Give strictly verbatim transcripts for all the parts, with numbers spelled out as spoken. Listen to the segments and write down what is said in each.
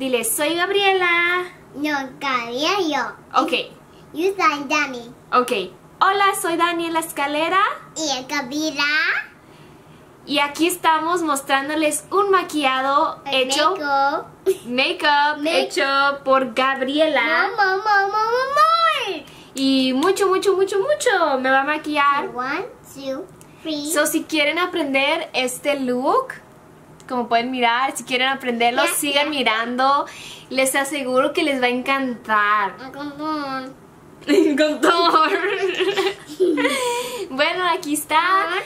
Dile, soy Gabriela. No, Gabriela. Ok. You sign Dani. Ok. Hola, soy Dani en la escalera. Y Gabriela. Y aquí estamos mostrándoles un maquillado el hecho... Make-up. Make-up make hecho por Gabriela. Mom, mom, mom, mom, mom. Y mucho, mucho, mucho, mucho. Me va a maquillar. One, two, three. So, si quieren aprender este look... Como pueden mirar, si quieren aprenderlo, yeah, sigan yeah. mirando. Les aseguro que les va a encantar. Bueno, aquí está.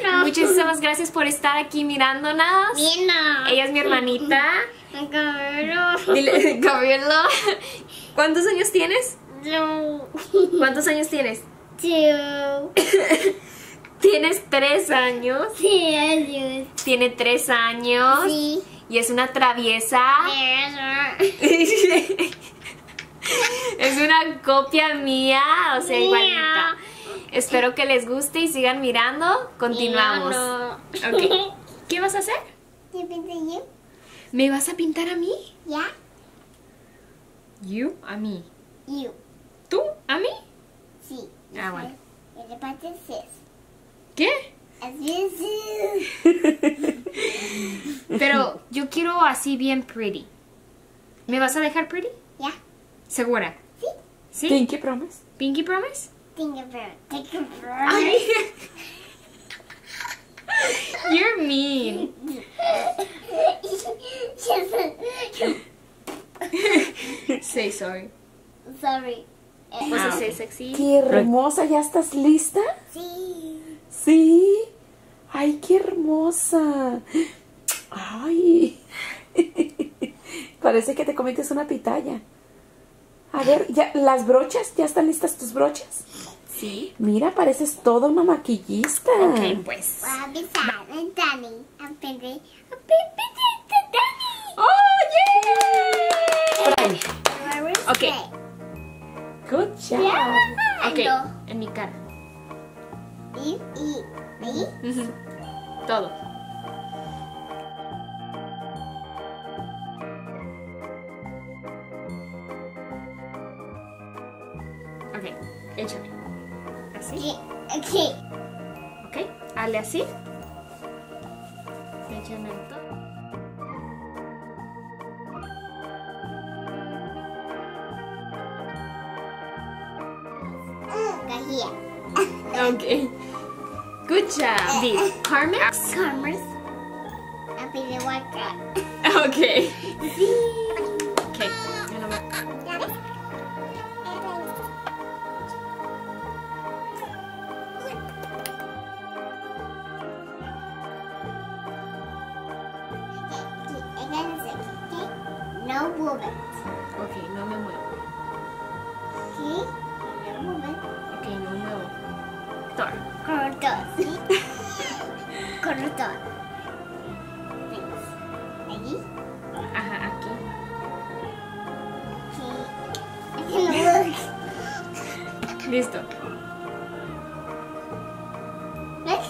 No, no. Muchísimas gracias por estar aquí mirándonos. Nina. Ella es mi hermanita. Gabriela. ¿Cuántos años tienes? No. ¿Cuántos años tienes? Two. ¿Tienes tres años? Sí, años. Tiene tres años. Sí. Y es una traviesa. Sí. Es una copia mía, o sea, mía. Igualita. Espero que les guste y sigan mirando. Continuamos. No, no. Okay. ¿Qué vas a hacer? ¿Te pinté yo? ¿Me vas a pintar a mí? Ya. Yeah. ¿You? A mí. You. ¿Tú? ¿A mí? Sí. Ah, bueno. Y de parte es ¿qué? Pero yo quiero así bien pretty. ¿Me vas a dejar pretty? Ya. Yeah. ¿Segura? Sí. ¿Sí? Pinky promise. Pinky promise. Pinky promise. Pinky promise. You're mean. Say sorry. Sorry. ¿Vas a ser sexy? Qué hermosa. ¿Ya estás lista? Sí. Sí, ay, qué hermosa. Ay, parece que te cometes una pitaya. A ver, ya, las brochas, ¿ya están listas tus brochas? Sí. Mira, pareces toda una maquillista. Ok, pues. Oh, yeah. Ok. Good job. Ok, en mi cara. Y, y, y. Todo. Ok, échame. Así. Aquí. Ok, hazle así. Échame todo. Okay. Good job. This Carmex. Carmex. I'll be the white guy. Okay. Okay. No movement. Okay, no me muevo. Okay. No movement. Okay, no muevo. Corrector. Corrector. Corrector. Allí. Ajá, aquí. Sí. Listo. ¿Ves?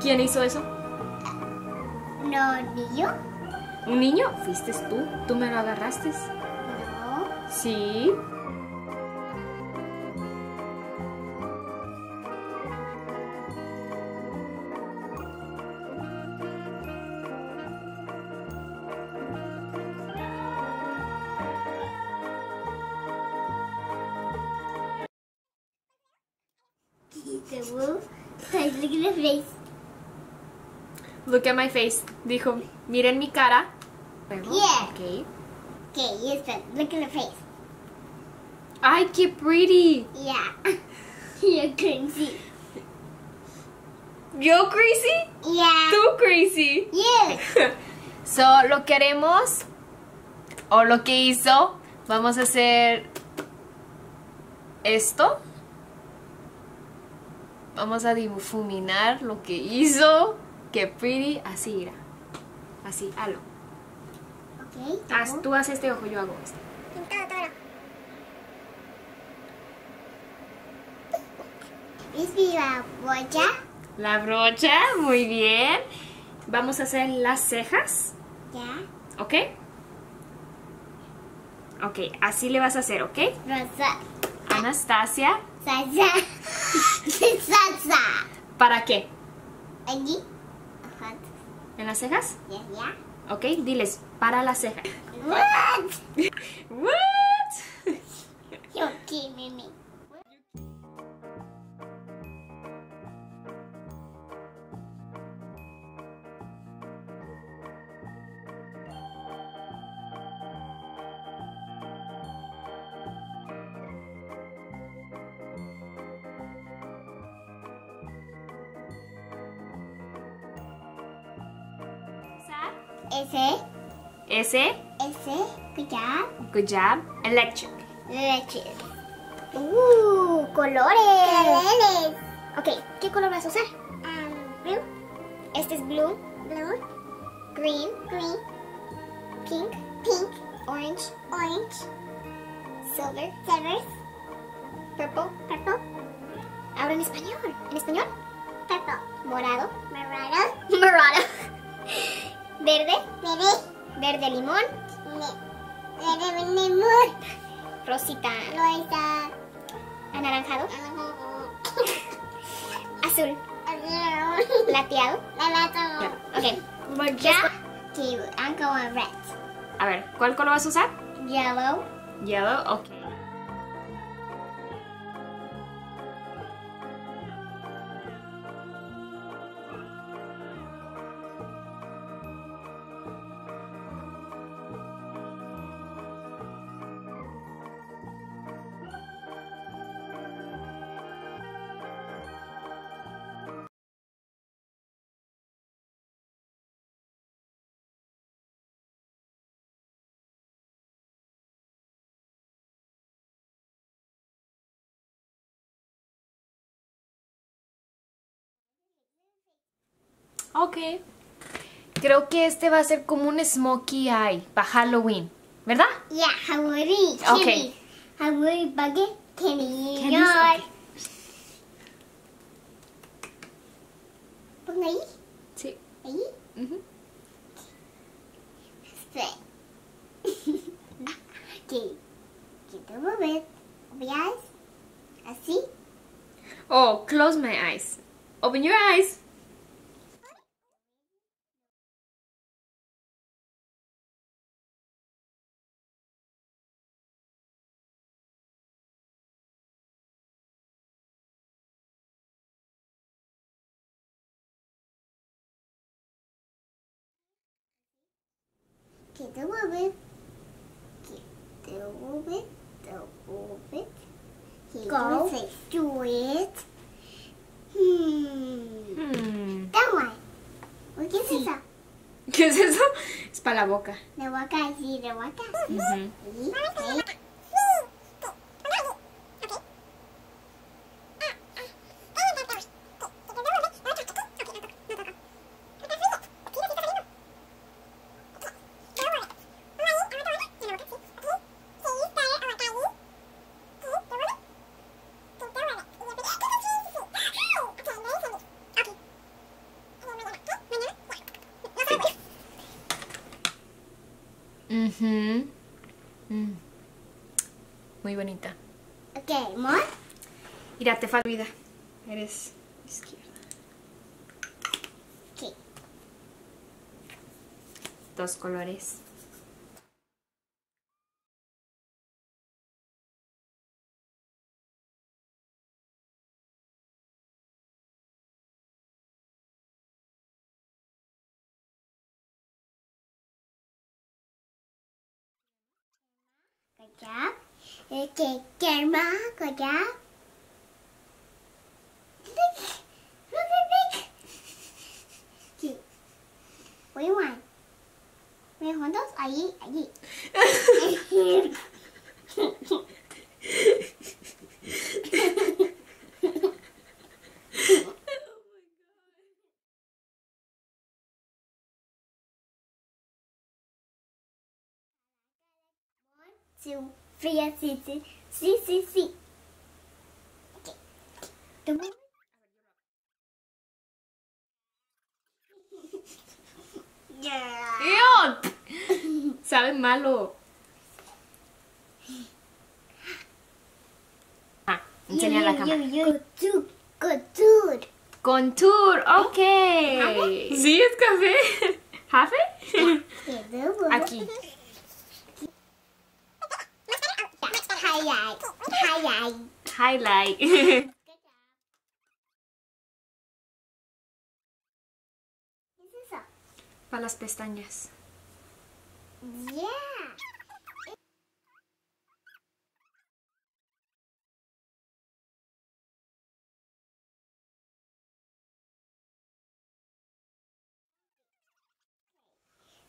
¿Quién hizo eso? No, ni yo. ¿Un niño? Fuiste tú. ¿Tú me lo agarraste? No. Sí. Look at my face. Dijo, miren mi cara. Yeah. Okay. Okay, yes, but look at the face. Ay, qué pretty. Yeah. You're crazy. Yo crazy? Yeah. Tú crazy. Yeah. So, lo que haremos, o lo que hizo, vamos a hacer esto. Vamos a difuminar lo que hizo. Que pretty, así irá. Así, halo. Okay, Haz, tú haces este ojo, yo hago este. Pintado, todo. ¿Ves la brocha? La brocha, muy bien. Vamos a hacer las cejas. Ya. ¿Ok? Ok, así le vas a hacer, ¿ok? Rosa. Anastasia. Salsa. Salsa. ¿Para qué? Allí. Ajá. ¿En las cejas? Ya, yeah, ya. Yeah. Ok, diles, para las cejas. What? What? You're kidding me. S. S. S. Good job. Good job. Electric. Electric. Uh, colores. Colores. Okay, ¿qué color vas a usar? Um, blue. Este es blue. Blue. Green. Green. Pink. Pink. Orange. Orange. Silver. Silver. Purple. Purple. Ahora en español. ¿En español? Purple. Morado. Morado. Morado. Verde. Verde. Verde limón. Verde limón. Rosita. Rosita. Anaranjado. Anaranjado. Azul. Azul. Plateado. Plateado. Ok. We're just okay, I'm going red. A ver, ¿cuál color vas a usar? Yellow. Yellow, ok. Ok, creo que este va a ser como un smokey eye para Halloween, ¿verdad? Yeah, Halloween candy. Halloween baguette candy. ¿Pongo ahí? Sí. ¿Ahí? Uh-huh. Espera. Ok, quiero mover mis eyes. Así. Oh, close my eyes. Open your eyes. Get the woman. Get the woman. The woman. Go do it. Hmm. Hmm. That one. ¿Qué es sí. eso? ¿Qué es eso? Es para la boca. La boca, sí, la boca. Uh -huh. ¿Sí? ¿Sí? Mm-hmm. Mm. Muy bonita. Ok, ¿more? Mira, te falta vida. Eres izquierda. Ok. Dos colores. Good job. Okay, Karma, good job. Look, look, look. Okay. What do you want? What do you want those? Allí, allí. Two, three, and six, six, six, six, six. Okay. The one. Yeah. Yeah. sabe malo. Ah, enseña you, la cámara. You, you, you. Contour. Contour, okay. Sí, es café. ¿Café? Aquí. Highlight. Highlight. Highlight. Para las pestañas. Yeah.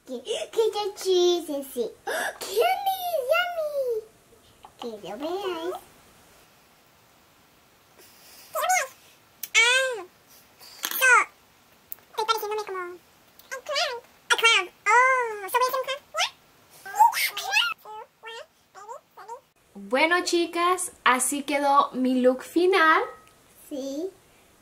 Get, get the cheese and see. Candy, yummy. Get your bag. Bueno, chicas, así quedó mi look final. Sí.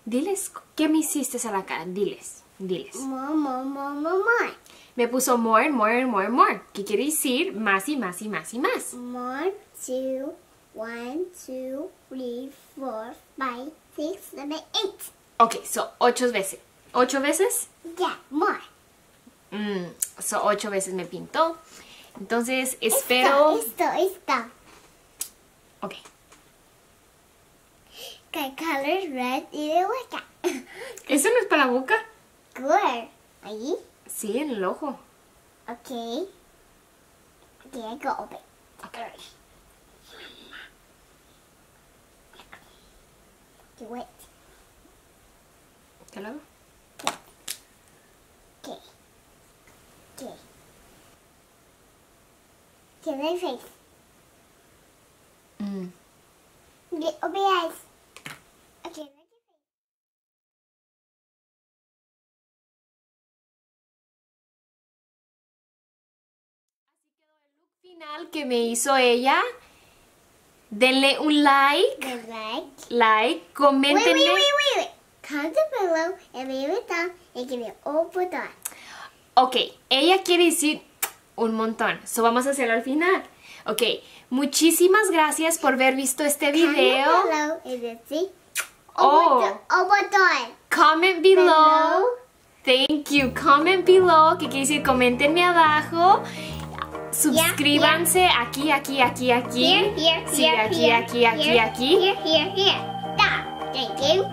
Diles, ¿qué me hiciste a la cara? Diles, diles. More, more, more, more, more. Me puso more, more, more, more. ¿Qué quiere decir? Más y más y más y más. More, two, one, two, three, four, five, six, seven, eight. Ok, so ocho veces. ¿Ocho veces? Yeah, more. Mm, so ocho veces me pintó. Entonces, espero... Esto, esto, esto. Okay. Okay, colors red y de boca. ¿Eso no es para la boca? Good. ¿Ahí? Sí, en el ojo. Okay. Okay, I go open. Okay. Okay, wait. Hello? Okay. Okay. Okay. Okay, my face. Mm. Okay, open your eyes. Okay, look at me. Así quedó el look final que me hizo ella. Denle un like. Denle like. Like, comentenle. Wait, wait, wait, wait. Comment below and leave a thumb and give me an old button. Ok, ella quiere decir un montón. So vamos a hacerlo al final. Ok, muchísimas gracias por haber visto este video. Comment below. Oh, comment below. Thank you. Comment below, que quiere decir comentenme abajo. Suscríbanse yeah, yeah. aquí, aquí, aquí, aquí. Here, here, sí, here, aquí, here, aquí, here, aquí, aquí. Here, here, here. Thank you.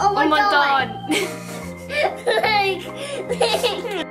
Un montón.